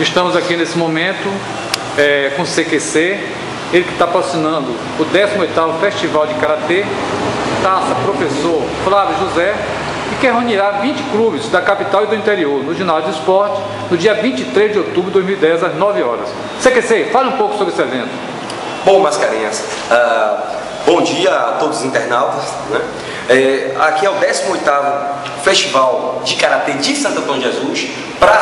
Estamos aqui nesse momento com o CQC, ele que está patrocinando o 18º Festival de Karatê, Taça Professor Flávio José, e que reunirá 20 clubes da capital e do interior no ginásio de esporte no dia 23 de outubro de 2010, às 9 horas. CQC, fale um pouco sobre esse evento. Bom, Mascarenhas, bom dia a todos os internautas, né? Aqui é o 18º Festival de Karatê de Santo Antônio de Jesus, pra,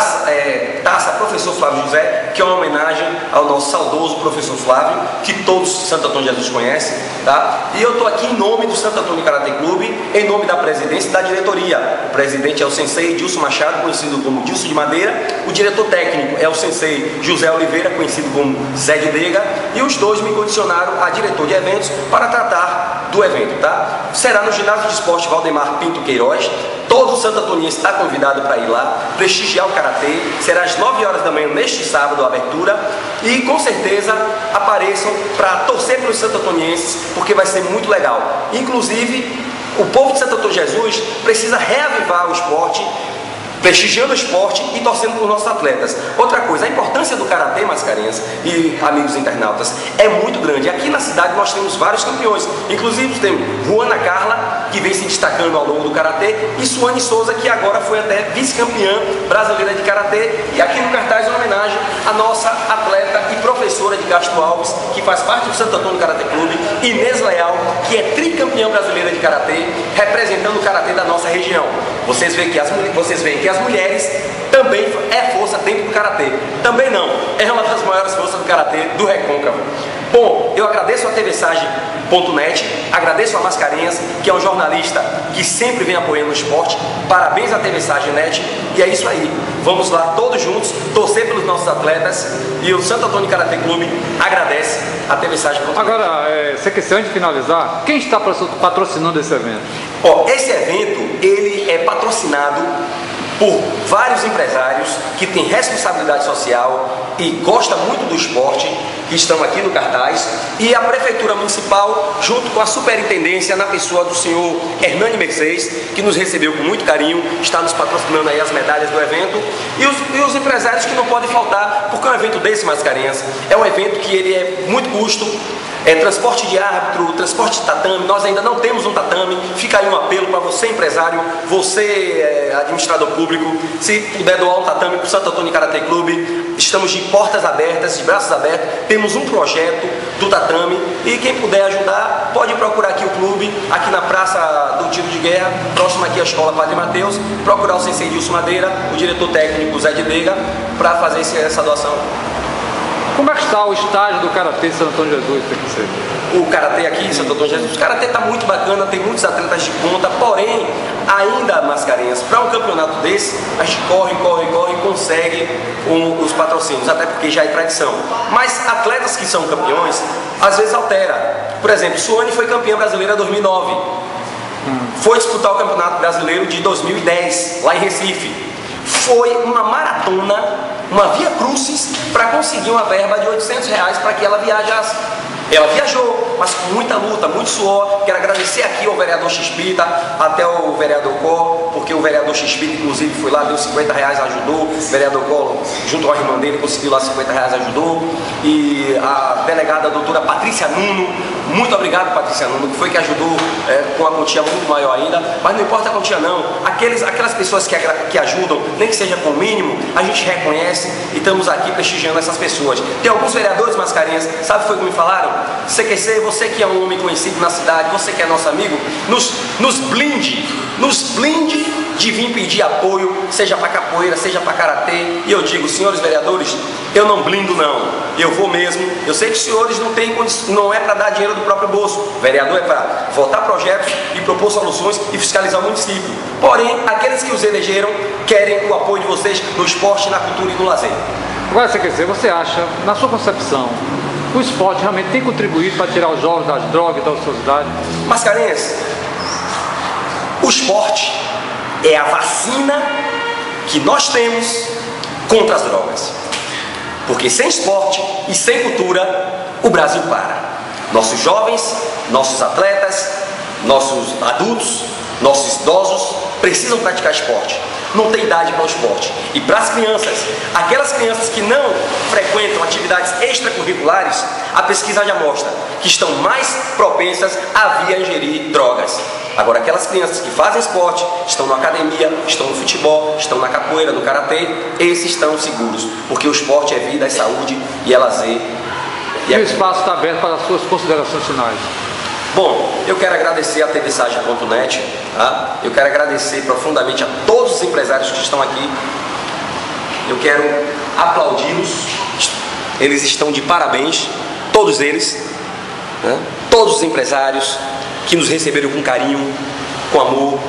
Taça Professor Flávio José, que é uma homenagem ao nosso saudoso professor Flávio, que todos Santo Antônio de Jesus conhecem, tá? E eu estou aqui em nome do Santo Antônio Karatê Clube, em nome da presidência e da diretoria. O presidente é o sensei Dilso Machado, conhecido como Dilso de Madeira. O diretor técnico é o sensei José Oliveira, conhecido como Zé de Dega. E os dois me condicionaram a diretor de eventos para tratar do evento, tá? Será no ginásio de esporte Valdemar Pinto Queiroz. Todo Santo Antônio está convidado para ir lá, prestigiar o Karatê. Será às 9 horas da manhã, neste sábado, a abertura. E, com certeza, apareçam para torcer pelos Santo Antonienses, porque vai ser muito legal. Inclusive, o povo de Santo Antônio de Jesus precisa reavivar o esporte, prestigiando o esporte e torcendo por nossos atletas. Outra coisa, a importância do Karatê, Mascarenhas e amigos internautas, é muito grande. Aqui na cidade nós temos vários campeões, inclusive temos Juana Carla, que vem se destacando ao longo do Karatê, e Suane Souza, que agora foi até vice-campeã brasileira de Karatê. E aqui no cartaz, uma homenagem à nossa atleta e professora de Castro Alves, que faz parte do Santo Antônio Karatê Clube, Inês Leal, que é tricampeã brasileira de Karatê, representando o Karatê da nossa região. Vocês veem que as mulheres também é força dentro do Karatê. Também não, é uma das maiores forças do Karatê do Recôncavo. Bom, eu agradeço a tvsage.net, agradeço a Mascarenhas, que é um jornalista que sempre vem apoiando o esporte. Parabéns à tvsage.net. E é isso aí, vamos lá todos juntos, torcer pelos nossos atletas. E o Santo Antônio Karatê Clube agradece a tvsage.net. Agora, CQC, antes de finalizar, quem está patrocinando esse evento? Ó, esse evento, ele é patrocinado por vários empresários que têm responsabilidade social e gostam muito do esporte, que estão aqui no cartaz, e a Prefeitura Municipal, junto com a Superintendência, na pessoa do senhor Hernani Mercedes, que nos recebeu com muito carinho, está nos patrocinando aí as medalhas do evento, e os empresários que não podem faltar, porque é um evento desse, Mascarenhas, é um evento que ele é muito custo, é transporte de árbitro, transporte de tatame. Nós ainda não temos um tatame. Fica aí um apelo para você, empresário, você, administrador público, se puder doar um tatame para o Santo Antônio Karatê Clube. Estamos de portas abertas, de braços abertos. Temos um projeto do tatame e quem puder ajudar pode procurar aqui o clube, aqui na Praça do Tiro de Guerra, próximo aqui à Escola Padre Mateus, procurar o sensei Dilso Madeira, o diretor técnico Zé de Dega, para fazer essa doação. Como é que está o estágio do Karatê de Santo Antônio de Jesus? Tem que ser. O Karatê aqui em Santo Antônio de Jesus, o Karatê está muito bacana, tem muitos atletas de ponta, porém, ainda, Mascarenhas, para um campeonato desse, a gente corre e consegue os patrocínios, até porque já é tradição. Mas atletas que são campeões, às vezes altera. Por exemplo, Suane foi campeã brasileira em 2009, foi disputar o Campeonato Brasileiro de 2010, lá em Recife. Foi uma maratona, uma via crucis, para conseguir uma verba de R$800 para que ela viajasse. Ela viajou, mas com muita luta, muito suor. Quero agradecer aqui ao vereador Xpita, até o vereador Có, porque o vereador Xpita, inclusive, foi lá, deu R$50, ajudou. O vereador Có, junto com a irmã dele, conseguiu lá R$50, ajudou. E a delegada, a doutora Patrícia Nuno, muito obrigado, Patrícia Nuno, que foi que ajudou com a quantia muito maior ainda. Mas não importa a quantia, não. Aquelas pessoas que ajudam, nem que seja com o mínimo, a gente reconhece e estamos aqui prestigiando essas pessoas. Tem alguns vereadores, Mascarenhas, sabe o que foi que me falaram? CQC, você que é um homem conhecido na cidade, você que é nosso amigo, nos blinde de vir pedir apoio, seja para capoeira, seja para Karatê. E eu digo, senhores vereadores, eu não blindo não, eu vou mesmo. Eu sei que os senhores não têm condição, não é para dar dinheiro do próprio bolso. O vereador é para votar projetos e propor soluções e fiscalizar o município. Porém, aqueles que os elegeram querem o apoio de vocês no esporte, na cultura e no lazer. Agora, CQC, você acha, na sua concepção, o esporte realmente tem contribuído para tirar os jovens das drogas e da ociosidade? Mascarenhas, o esporte é a vacina que nós temos contra as drogas. Porque sem esporte e sem cultura, o Brasil para. Nossos jovens, nossos atletas, nossos adultos, nossos idosos precisam praticar esporte. não tem idade para o esporte. E para as crianças, aquelas crianças que não frequentam atividades extracurriculares, a pesquisa já mostra que estão mais propensas a vir a ingerir drogas. Agora, aquelas crianças que fazem esporte, estão na academia, estão no futebol, estão na capoeira, no karatê, esses estão seguros, porque o esporte é vida, é saúde e é lazer. E o espaço está aberto para as suas considerações finais. Bom, eu quero agradecer a tvsage.net, tá? Eu quero agradecer profundamente a todos os empresários que estão aqui. Eu quero aplaudi-los, eles estão de parabéns, todos eles, né? Todos os empresários que nos receberam com carinho, com amor,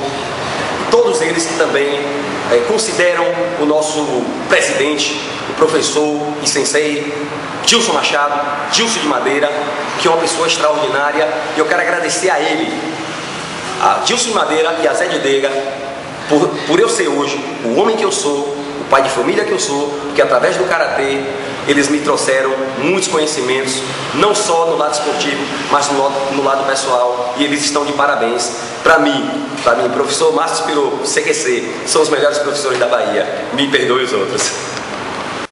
todos eles que também consideram o nosso presidente, o professor e sensei, Dilso Machado, Dilso de Madeira, que é uma pessoa extraordinária, e eu quero agradecer a ele, a Dilso de Madeira e a Zé de Dega, por eu ser hoje o homem que eu sou, o pai de família que eu sou, porque através do Karatê eles me trouxeram muitos conhecimentos, não só no lado esportivo, mas no lado pessoal, e eles estão de parabéns. Para mim, professor Márcio Espirou, CQC, são os melhores professores da Bahia, me perdoe os outros.